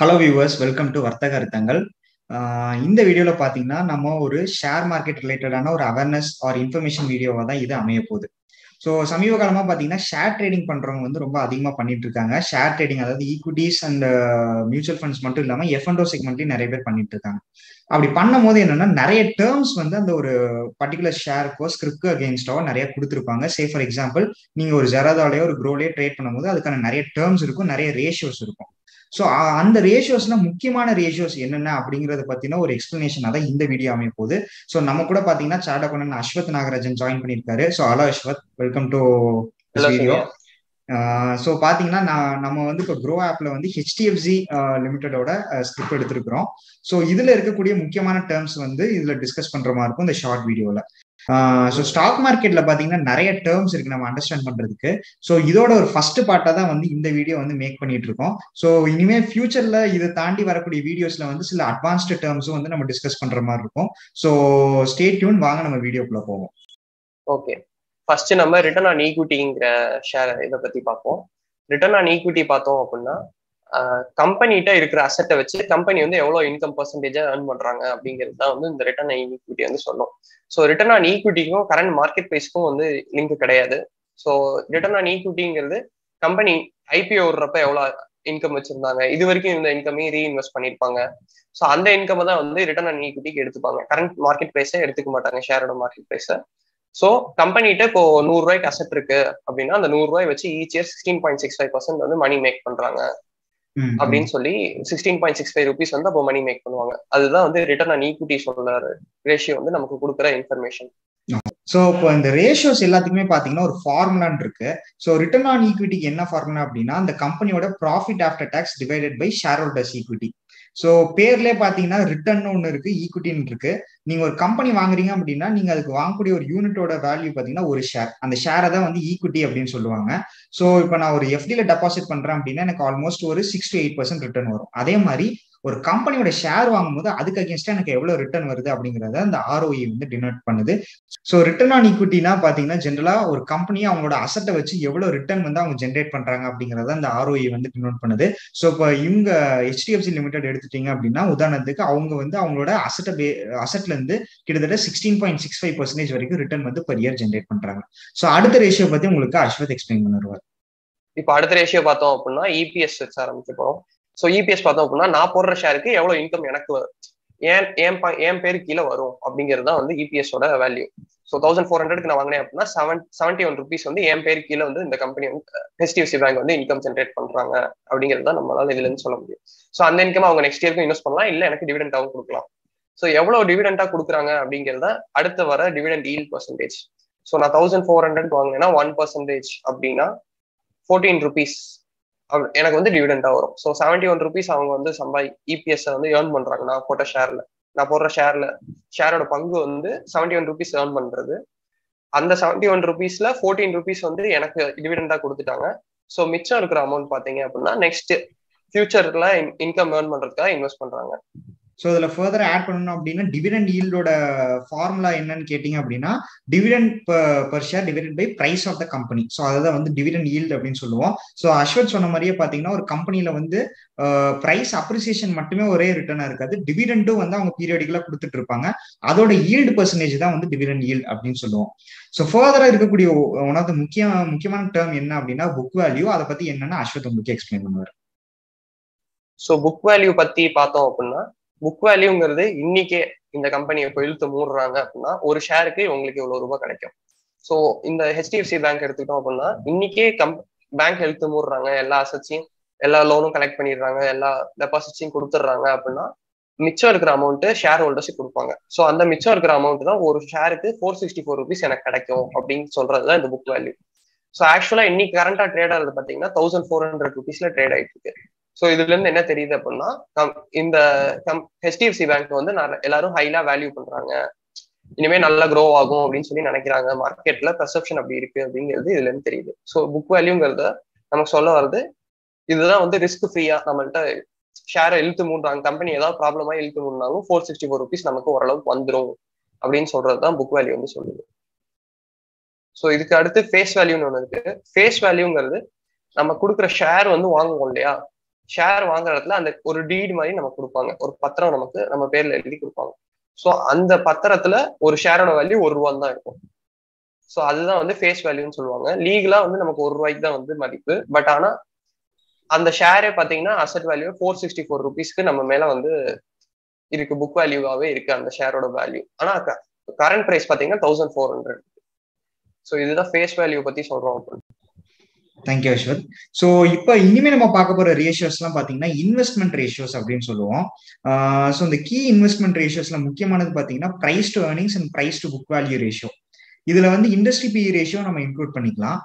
Hello viewers, welcome to Varthakaritthangal. In this video, we will see a share market related awareness or information video. So, some of you will see share trading. Share trading is equities and mutual funds. F&O segment is narrated. If you have terms, a particular share or script against it. Say, for example, you trade a grow trade, there are terms and ratios. So, and the ratios na mukkiyamaana ratios enna abingiradha pathina or explanation adha indha video ameyapodhu. So, namakku kuda pathina chart opponent Ashwath Nagarajan join pannirukkaru. So, hello Ashwath, welcome to this video. So, pathina nama vandu ipo grow app la vandu HDFC Limited oda script eduthirukom. So, idhula irukka kudiya mukkiyamaana terms vandu idhula discuss pandra maari irukum indha short video la. So stock market la pathina nariya terms irukku nama understand pandradhukku. So idoda or first part ah vandu indha video vandu make panniterkom. So inime future la idu taandi varakudi videos la vandu sila advanced terms vandu nama discuss pandra maari irukum. So stay tuned, vaanga nama video kulla povom. Okay, first nama return on equity ingra share idha pathi paapom. Return on equity paathom appadina company ta irukra asset ah vechi company vandu evlo income percentage earn pandranga abingiradha vandu indha return on equity vandu solrom. So return on equity kum current market price kum vandu link kedaiyadhu. So return on equity ingiradhu company IPO urrappa evlo income vechirundanga iduvarikum indha income e reinvest pannirpaanga. So andha income ah vandu return on equity ku eduthupanga, current market price ah eduthuka maatanga, share oda market price ah. So company ta ipo 100 rupaykku asset irukku appadina andha 100 rupay vechi each year 16.65% vandu money make pandranga அப்படின்னு சொல்லி 16.65 rupees வந்து அப்போ money make பண்ணுவாங்க. அதுதான் வந்து return on equity சொல்ற ratio வந்து நமக்கு கொடுக்குற இன்ஃபர்மேஷன். சோ இப்போ இந்த ரேஷியோஸ் எல்லாத்துக்குமே பாத்தீங்கன்னா ஒரு ஃபார்முலான் இருக்கு. சோ ரிட்டர்ன் ஆன் ஈக்விட்டிக்கு என்ன ஃபார்முலா அப்படின்னா அந்த கம்பெனியோட profit after tax divided by share holders equity. So பேர்ல பாத்தீங்கன்னா ரிட்டர்ன் ஒன்னு இருக்கு, ஈக்விட்டின்னு இருக்கு. நீங்க ஒரு கம்பெனி வாங்குறீங்க அப்படின்னா நீங்க அதுக்கு வாங்கக்கூடிய ஒரு யூனிட்டோட வேல்யூ பாத்தீங்கன்னா ஒரு ஷேர், அந்த ஷேரை தான் வந்து ஈக்விட்டி அப்படின்னு சொல்லுவாங்க. சோ இப்ப நான் ஒரு எஃப்டில டெபாசிட் பண்றேன் அப்படின்னா எனக்கு ஆல்மோஸ்ட் ஒரு 6 to 8% ரிட்டர்ன் வரும். அதே மாதிரி ஒரு கம்பெனியோட ஷேர் வாங்கும்போது அதுக்கு அகேன்ஸ்டா எனக்கு எவ்வளவு ரிட்டர்ன் வருது அப்படிங்கறத அந்த ROE வந்து டினோட் பண்ணுது. சோ ரிட்டர்ன் ஆன் ஈக்விட்டினா பாத்தீங்கன்னா ஜென்ரலா ஒரு கம்பெனி அவங்களோட அசட்டை வச்சு எவ்வளவு ரிட்டர்ன் வந்து அவங்க ஜென்ரேட் பண்றாங்க அப்படிங்கறத அந்த ROE வந்து டினோட் பண்ணுது. சோ இப்போ இவங்க HDFC லிமிடெட் எடுத்துட்டீங்க அப்படின்னா உதாரணத்துக்கு அவங்க வந்து அவங்களோட அசட்ல இருந்து கிட்டத்தட்ட 16.65% வரைக்கும் ரிட்டர்ன் வந்து பெர் இயர் ஜென்ரேட் பண்றாங்க. சோ அடுத்த ரேஷியோ பத்தி உங்களுக்கு அஸ்வத் எக்ஸ்பிளைன் பண்ணுவார். இப்போ அடுத்த ரேஷியோ பார்த்தோம் அப்படின்னா EPS வச்சு ஆரம்பிச்சுப்போம். ஸோ இபிஎஸ் பார்த்தோம் அப்படின்னா நான் போடுற ஷேருக்கு எவ்வளோ இன்கம் எனக்கு ஏன் பேரு கீழே வரும் அப்படிங்கிறது தான் வந்து இபிஎஸோட வேல்யூ. ஸோ 1400க்கு நான் வாங்கினேன் அப்படின்னா 71 rupees வந்து என் பேரு கீழே வந்து இந்த கம்பெனி வந்து HDFC பேங்க் வந்து இன்கம் ஜென்ரேட் பண்றாங்க அப்படிங்கிறது தான் நம்மளால இதுலன்னு சொல்ல முடியும். ஸோ அந்த இன்கம் அவங்க நெக்ஸ்ட் இயருக்கு இன்வெஸ்ட் பண்ணலாம், இல்லை எனக்கு டிவிடெண்டாகவும் கொடுக்கலாம். ஸோ எவ்வளோ டிவிடெண்டா கொடுக்குறாங்க அப்படிங்கிறத அடுத்து வர டிவிடெண்ட் ஈல்ட் பர்சன்டேஜ். ஸோ நான் 1400க்கு வாங்கினேன்னா 1% அப்படின்னா 14 rupees எனக்கு வந்து டிவிடெண்டா வரும். ஸோ 71 rupees அவங்க வந்து இபிஎஸ் வந்து ஏர்ன் பண்றாங்க. நான் போட்ட ஷேர்ல, நான் போடுற ஷேர்ல ஷேரோட பங்கு வந்து 71 rupees ஏர்ன் பண்றது. அந்த 71 rupeesல 14 rupees வந்து எனக்கு டிவிடெண்டா கொடுத்துட்டாங்க. ஸோ மிச்சம் இருக்கிற அமௌண்ட் பாத்தீங்க அப்படின்னா நெக்ஸ்ட் ஃபியூச்சர்ல இன்கம் ஏர்ன் பண்றதுக்காக இன்வெஸ்ட் பண்றாங்க. ஸோ இதில் ஃபர்தர் ஆட் பண்ணணும் அப்படின்னா டிவிடெண்ட் ஈல்டோட ஃபார்முலா என்னன்னு கேட்டிங்க அப்படின்னா dividend per share divided by price of the company. So அதான் வந்து டிவிடெண்ட் ஈல்டு அப்படின்னு சொல்லுவோம். ஸோ அஸ்வத் சொன்ன மாதிரியே பார்த்தீங்கன்னா ஒரு கம்பெனியில் வந்து பிரைஸ் அப்ரிசியேஷன் மட்டுமே ஒரே ரிட்டர்னாக இருக்காது, டிவிடெண்டும் வந்து அவங்க பீரியடிக்கலாக கொடுத்துட்டு இருப்பாங்க. அதோட ஈல்டு பர்சன்டேஜ் தான் வந்து டிவிடெண்ட் ஈல்டு அப்படின்னு சொல்லுவோம். ஸோ ஃபர்தராக இருக்கக்கூடிய ஒன்னாவது முக்கியமான டேர்ம் என்ன அப்படின்னா புக் வேல்யூ. அதை பற்றி என்னன்னா அஸ்வத் உங்களுக்கு எக்ஸ்பிளைன் பண்ணுவார். ஸோ புக் வேல்யூ பற்றி பார்த்தோம் அப்படின்னா புக் வேல்யூங்கிறது இன்னைக்கே இந்த கம்பெனியை இப்போ இழுத்து மூடுறாங்க அப்படின்னா ஒரு ஷேருக்கு உங்களுக்கு இவ்வளவு ரூபாய் கிடைக்கும். ஸோ இந்த HDFC பேங்க் எடுத்துக்கிட்டோம் அப்படின்னா இன்னைக்கே பேங்க் இழுத்து மூடுறாங்க, எல்லா அசட்ஸையும் எல்லா லோனும் கலெக்ட் பண்ணிடுறாங்க, எல்லா டெபாசிட்ஸையும் கொடுத்துட்றாங்க அப்படின்னா மிச்சம் இருக்கிற அமௌண்ட் ஷேர் ஹோல்டர்ஸுக்கு கொடுப்பாங்க. ஸோ அந்த மிச்சம் இருக்கிற அமௌண்ட் தான் ஒரு ஷேருக்கு 464 rupees எனக்கு கிடைக்கும் அப்படின்னு சொல்றதுதான் இந்த புக் வேல்யூ. ஸோ ஆக்சுவலா இன்னைக்கு கரண்டா ட்ரேட் ஆகுது பாத்தீங்கன்னா 1400 rupeesல ட்ரேட் ஆயிட்டு இருக்கு. ஸோ இதுல இருந்து என்ன தெரியுது அப்படின்னா இந்த HDFC பேங்க் வந்து எல்லாரும் ஹைலா வேல்யூ பண்றாங்க, இனிமே நல்லா க்ரோ ஆகும் அப்படின்னு சொல்லி நினைக்கிறாங்க. மார்க்கெட்ல பெர்செப்ஷன் அப்படி இருக்கு அப்படிங்கிறது இதுல இருந்து தெரியுது. ஸோ புக் வேல்யூங்கிறத நமக்கு சொல்ல வருது இதுதான் வந்து ரிஸ்க் ஃப்ரீயா நம்மள்ட்ட ஷேரை இழுத்து மூடுறாங்க, கம்பெனி ஏதாவது ப்ராப்ளமா இழுத்து மூடுனாலும் 464 rupees நமக்கு ஓரளவுக்கு வந்துடும் அப்படின்னு சொல்றதுதான் புக் வேல்யூ வந்து சொல்லுது. ஸோ இதுக்கு அடுத்து ஃபேஸ் வேல்யூன்னு ஒன்று இருக்கு. ஃபேஸ் வேல்யூங்கிறது நம்ம கொடுக்குற ஷேர் வந்து வாங்குவோம் இல்லையா, share வாங்குறதுல அந்த ஒரு டீட் மாதிரி நமக்கு கொடுப்பாங்க, ஒரு பத்திரம் நமக்கு நம்ம பேர்ல எழுதி கொடுப்பாங்க. சோ அந்த பத்திரத்துல ஒரு ஷேரோட வேல்யூ ₹1 தான் இருக்கும். சோ அதுதான் வந்து ஃபேஸ் வேல்யூன்னு சொல்லுவாங்க. லீகலா வந்து நமக்கு ₹1 தான் வந்து மதிப்பு. பட் ஆனா அந்த ஷேரே பாத்தீங்கன்னா அசெட் வேல்யூ ₹464 நம்ம மேல வந்து இருக்கு, புக் வேல்யூவாவே இருக்கு அந்த ஷேரோட வேல்யூ. ஆனா கரண்ட் பிரைஸ் பாத்தீங்கன்னா ₹1400. சோ இதுதான் ஃபேஸ் வேல்யூ பத்தி சொல்றோம். தேங்க்யூ அஸ்வத். ஸோ இப்போ இனிமே நம்ம பார்க்க போற ரேஷியோஸ்லாம் பார்த்தீங்கன்னா இன்வெஸ்ட்மெண்ட் ரேஷியோஸ் அப்படின்னு சொல்லுவோம். ஸோ இந்த கீ இன்வெஸ்ட்மெண்ட் ரேஷியோஸ்ல முக்கியமானது பார்த்தீங்கன்னா price to earnings and price to book value ratio. இதுல வந்து இண்டஸ்ட்ரி பிஇ ரேஷியோ நம்ம இன்க்ளூட் பண்ணிக்கலாம்.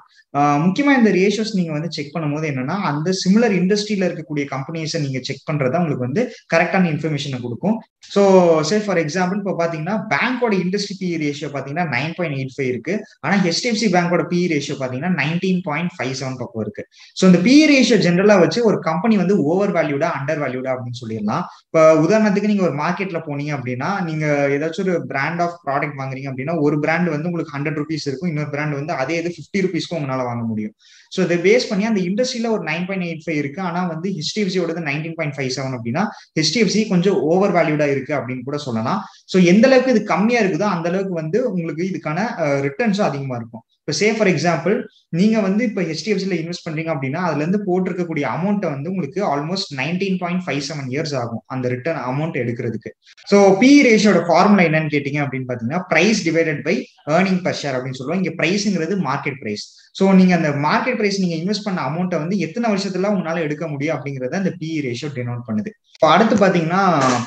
முக்கியமா இந்த ரேஷியோஸ் நீங்க வந்து செக் பண்ணும்போது என்னன்னா அந்த சிமிலர் இண்டஸ்ட்ரியில இருக்கக்கூடிய கம்பெனிஸை நீங்க செக் பண்றதா உங்களுக்கு வந்து கரெக்டான இன்ஃபர்மேஷனை கொடுக்கும். ஸோ சே ஃபார் எக்ஸாம்பிள் இப்போ பாத்தீங்கன்னா பேங்கோட இண்டஸ்ட்ரி பிஇ ரேஷியோ பாத்தீங்கன்னா 9.85 இருக்கு. ஆனா HDFC பேங்கோட பிஇ ரேஷியோ பாத்தீங்கன்னா 19.57 பக்கம் இருக்கு. ஸோ இந்த பிஇ ரேஷியோ ஜென்ரலா வச்சு ஒரு கம்பெனி வந்து ஓவர் வேல்யூடா அண்டர் வேல்யூடா அப்படின்னு சொல்லிடலாம். இப்போ உதாரணத்துக்கு நீங்க ஒரு மார்க்கெட்ல போனீங்க அப்படின்னா நீங்க ஏதாச்சும் ஒரு பிராண்ட் ஆஃப் ப்ராடக்ட் வாங்குறீங்க அப்படின்னா ஒரு பிராண்ட் வந்து உங்களுக்கு ₹100 இருக்கும், இன்னொரு பிராண்ட் வந்து அதே இது ₹50 உங்களால வாங்க முடியும். சோ இதை பேஸ் பண்ணி அந்த இண்டஸ்ட்ரியில ஒரு 9.85 இருக்கு, ஆனா வந்து HDFC ஓடது 19.57 அப்படின்னா HDFC கொஞ்சம் ஓவர் வேல்யூடா இருக்கு அப்படின்னு கூட சொல்லலாம். சோ எந்த அளவுக்கு இது கம்மியா இருக்குதோ அந்த அளவுக்கு வந்து உங்களுக்கு இதுக்கான ரிட்டர்ன்ஸும் அதிகமா இருக்கும். இப்போ சே ஃபார் எக்ஸாம்பிள் நீங்க வந்து இப்போ HDFCல இன்வெஸ்ட் பண்றீங்க அப்படின்னா அதுல இருந்து போட்டிருக்கக்கூடிய அமௌண்ட் வந்து உங்களுக்கு ஆல்மோஸ்ட் 19.57 இயர்ஸ் ஆகும் அந்த ரிட்டர்ன் அமௌண்ட் எடுக்கிறதுக்கு. ஸோ பிஇ ரேஷியோட ஃபார்முலா என்னன்னு கேட்டீங்க அப்படின்னு பாத்தீங்கன்னா price divided by earning per share அப்படின்னு சொல்லுவோம். இங்க பிரைஸ்ங்கிறது மார்க்கெட் பிரைஸ். ஸோ நீங்க அந்த மார்க்கெட் பிரைஸ் நீங்க இன்வெஸ்ட் பண்ண அமௌண்ட்டை வந்து எத்தனை வருஷத்துல உங்களால எடுக்க முடியும் அப்படிங்கறத அந்த பிஇ ரேஷியோ டினோட் பண்ணுது. இப்போ அடுத்து பாத்தீங்கன்னா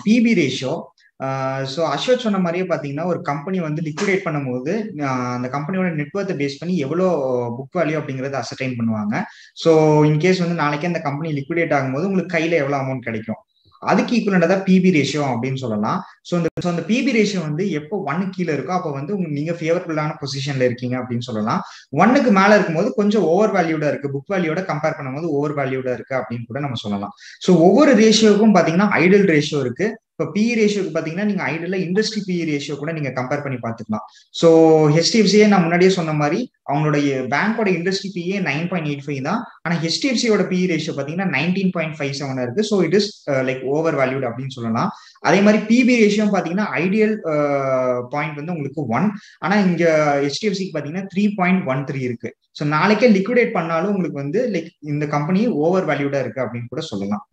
பிபி ரேஷியோ. ஸோ அஸ்வத் சொன்ன மாதிரியே பார்த்தீங்கன்னா ஒரு கம்பெனி வந்து லிக்விடேட் பண்ணும்போது அந்த கம்பெனியோட நெட்வொர்த்தை பேஸ் பண்ணி எவ்வளோ புக் வேல்யூ அப்படிங்கிறத அசர்டைன் பண்ணுவாங்க. ஸோ இன்கேஸ் வந்து நாளைக்கு அந்த கம்பெனி லிக்விடேட் ஆகும்போது உங்களுக்கு கையில எவ்வளோ அமௌண்ட் கிடைக்கும் அதுக்கு ஈக்குவலண்டா தான் பிபி ரேஷியோ அப்படின்னு சொல்லலாம். ஸோ அந்த பிபி ரேஷியோ வந்து எப்போ 1 கீழே இருக்கோ அப்போ வந்து நீங்க ஃபேவரபுளான பொசிஷன்ல இருக்கீங்க அப்படின்னு சொல்லலாம். 1 மேல இருக்கும்போது கொஞ்சம் ஓவர் வேல்யூடா இருக்கு, புக் வேல்யூட கம்பேர் பண்ணும்போது ஓவர் வேல்யூடா இருக்கு அப்படின்னு கூட நம்ம சொல்லலாம். ஸோ ஒவ்வொரு ரேஷியோவுக்கும் பாத்தீங்கன்னா ஐடல் ரேஷியோ இருக்கு. இப்போ பிஇ ரேஷியோக்கு பாத்தீங்கன்னா நீங்க ஐடல்ல இண்டஸ்ட்ரி பிஇ ரேஷியோ கூட நீங்க கம்பேர் பண்ணி பாத்துக்கலாம். ஸோ HDFCயே நான் முன்னாடியே சொன்ன மாதிரி அவங்களுடைய பேங்கோட இண்டஸ்ட்ரி பிஇ 9.85 தான், ஆனா HDFCயோட பிஇ ரேஷியோ பாத்தீங்கன்னா 19.57 இருக்கு. So it is like over valued அப்படின்னு சொல்லலாம். அதே மாதிரி பிபி ரேஷியோ பாத்தீங்கன்னா ஐடியல் பாயிண்ட் வந்து உங்களுக்கு 1, ஆனா இங்க HDFCக்கு பாத்தீங்கன்னா 3.13 இருக்கு. ஸோ நாளைக்கே லிக்விடேட் பண்ணாலும் உங்களுக்கு வந்து லைக் இந்த கம்பெனி ஓவர் வேல்யூடா இருக்கு அப்படின்னு கூட சொல்லலாம்.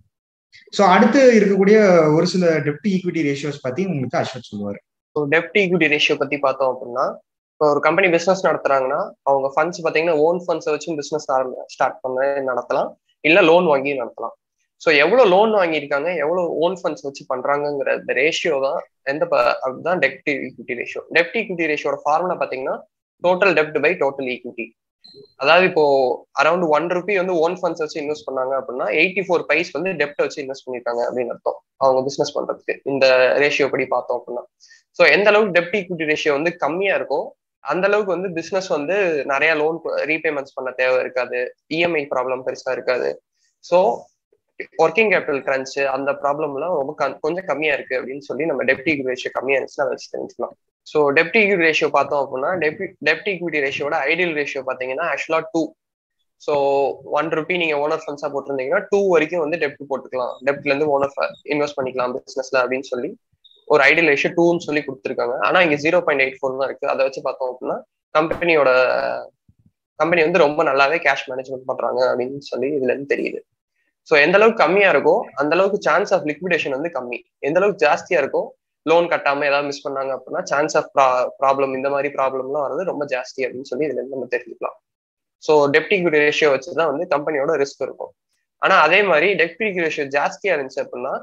சோ அடுத்து இருக்கக்கூடிய ஒரு சில டெப்ட் ஈக்விட்டி ரேஷியோஸ் பத்தி உங்களுக்கு அஸ்வத் சொல்லுவாரு. ஸோ டெப்ட் ஈக்விட்டி ரேஷியோ பத்தி பார்த்தோம் அப்படின்னா இப்போ ஒரு கம்பெனி பிசினஸ் நடத்துறாங்கன்னா அவங்க ஃபண்ட்ஸ் பாத்தீங்கன்னா ஓன் ஃபண்ட்ஸை வச்சு பிசினஸ் ஸ்டார்ட் பண்ண நடத்தலாம், இல்ல லோன் வாங்கி நடத்தலாம். ஸோ எவ்வளவு லோன் வாங்கியிருக்காங்க, எவ்வளவு ஓன் ஃபண்ட்ஸ் வச்சு பண்றாங்கிற இந்த ரேஷியோ தான் அதுதான் டெப்ட் ஈக்விட்டி ரேஷியோ. டெப்ட் ஈக்விட்டி ரேஷியோட ஃபார்முலா பாத்தீங்கன்னா டோட்டல் டெப்ட் பை டோட்டல் ஈக்விட்டி. அதாவது இப்போ அரௌண்ட் ₹1 வந்து ஓன் ஃபண்ட்ஸ் வச்சு இன்வெஸ்ட் பண்ணாங்க அப்படின்னா 84 பைஸ் வந்து டெப்ட் வச்சு இன்வெஸ்ட் பண்ணிருக்காங்க அப்படின்னு அர்த்தம் அவங்க பிசினஸ் பண்றதுக்கு. இந்த ரேஷியோ படி பார்த்தோம் அப்படின்னா சோ எந்த அளவுக்கு டெப்ட் ஈக்விட்டி ரேஷியோ வந்து கம்மியா இருக்கும் அந்த அளவுக்கு வந்து பிசினஸ் வந்து நிறைய லோன் ரீபேமெண்ட்ஸ் பண்ண தேவை இருக்காது, EMI ப்ராப்ளம் பெருசா இருக்காது. ஸோ ஒர்க்கிங் கேபிட்டல் கிரன்ச் அந்த ப்ராப்ளம் எல்லாம் ரொம்ப கொஞ்சம் கம்மியா இருக்கு அப்படின்னு சொல்லி நம்ம டெப்ட் ஈக்விட்டி ரேஷியோ கம்மியா இருந்துச்சுன்னா அதை வச்சு தெரிஞ்சுக்கலாம். ஸோ டெப்ட் ஈக்விட்டி ரேஷியோ பார்த்தோம் அப்படின்னா டெப்ட் ஈக்விட்டி ரேஷியோட ஐடியல் ரேஷியோ பார்த்தீங்கன்னா ஆக்சுவலாக 2. ஸோ ₹1 நீங்க ஓனர் ஃபண்ட்ஸா போட்டிருந்தீங்கன்னா 2 வரைக்கும் வந்து டெப்ட் போட்டுக்கலாம், டெப்ட்ல இருந்து ஓனர் இன்வெஸ்ட் பண்ணிக்கலாம் பிசினஸ்ல அப்படின்னு சொல்லி ஒரு ஐடியல் ரேஷியோ 2ன்னு சொல்லி கொடுத்துருக்காங்க. ஆனா இங்க 0.84 தான் இருக்கு. அதை வச்சு பார்த்தோம் அப்படின்னா கம்பெனி வந்து ரொம்ப நல்லாவே கேஷ் மேனேஜ்மெண்ட் பண்றாங்க அப்படின்னு சொல்லி இதுல இருந்து தெரியுது. ஸோ எந்த அளவுக்கு கம்மியா இருக்கோ அந்த அளவுக்கு சான்ஸ் ஆஃப் லிக்விடேஷன் வந்து கம்மி, எந்த அளவுக்கு ஜாஸ்தியா இருக்கோ லோன் கட்டாம ஏதாவது மிஸ் பண்ணாங்க அப்படின்னா சான்ஸ் ஆஃப் ப்ராப்ளம் இந்த மாதிரி ப்ராப்ளம்லாம் வர்றது ரொம்ப ஜாஸ்தி அப்படின்னு சொல்லி இதுல இருந்து நம்ம தெரிஞ்சுக்கலாம். ஸோ டெப்ட் ஈக்விட்டி ரேஷியோ வச்சுதான் வந்து கம்பெனியோட ரிஸ்க் இருக்கும். ஆனா அதே மாதிரி டெப்ட் ஈக்விட்டி ரேஷியோ ஜாஸ்தியா இருந்துச்சு அப்படின்னா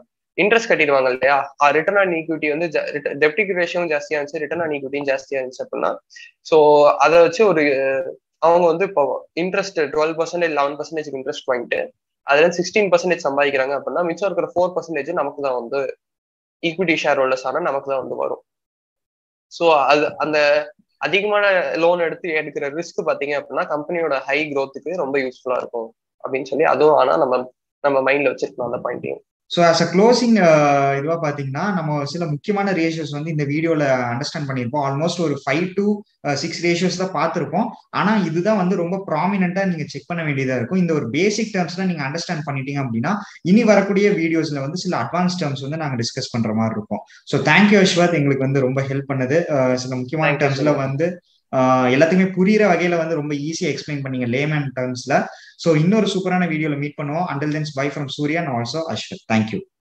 இன்ட்ரெஸ்ட் கட்டிடுவாங்க இல்லையா, ரிட்டர்ன் ஆன் ஈக்விட்டி வந்து டெப்ட் ஈக்விட்டி ரேஷியோவும் ஜாஸ்தியா இருந்துச்சு, ரிட்டர்ன் ஆன் ஈக்விட்டியும் ஜாஸ்தியா இருந்துச்சு அப்படின்னா ஸோ அதை வச்சு ஒரு அவங்க வந்து இப்போ இன்ட்ரெஸ்ட் 12% 11% இன்ட்ரெஸ்ட் வாங்கிட்டு அதுல 16% சம்பாதிக்கிறாங்க அப்படின்னா மிச்சம் இருக்கிற 4% நமக்கு தான் வந்து ஈக்விட்டி ஷேர் ஹோல்டர்ஸ் ஆனா நமக்கு தான் வந்து வரும். ஸோ அது அந்த அதிகமான லோன் எடுக்கிற ரிஸ்க் பாத்தீங்க அப்படின்னா கம்பெனியோட ஹை க்ரோத்துக்கு ரொம்ப யூஸ்ஃபுல்லா இருக்கும் அப்படின்னு சொல்லி அதுவும் ஆனா நம்ம மைண்ட்ல வச்சிருக்கோம் அந்த பாயிண்டையும். So as a closing, ratios in the video understand almost 5 to 6 ratios da paathirupom. Ana idu da vandu romba prominent ah neenga check panna vendiyada irukum. Indha or basic terms la neenga understand panniteenga appadina ini varakudiya videos la vandu sila advanced terms vandu naanga discuss pandra maari irukum. So thank you Ashwath, engalukku vandu romba help pannadhu. Sila mukkiyana terms la vandu ellathukume puriyra vagaila vandu romba easy ah explain panninga layman terms la. So innoru superana video la meet pannuvom. Until then, bye from Surya and also Ashwath. Thank you.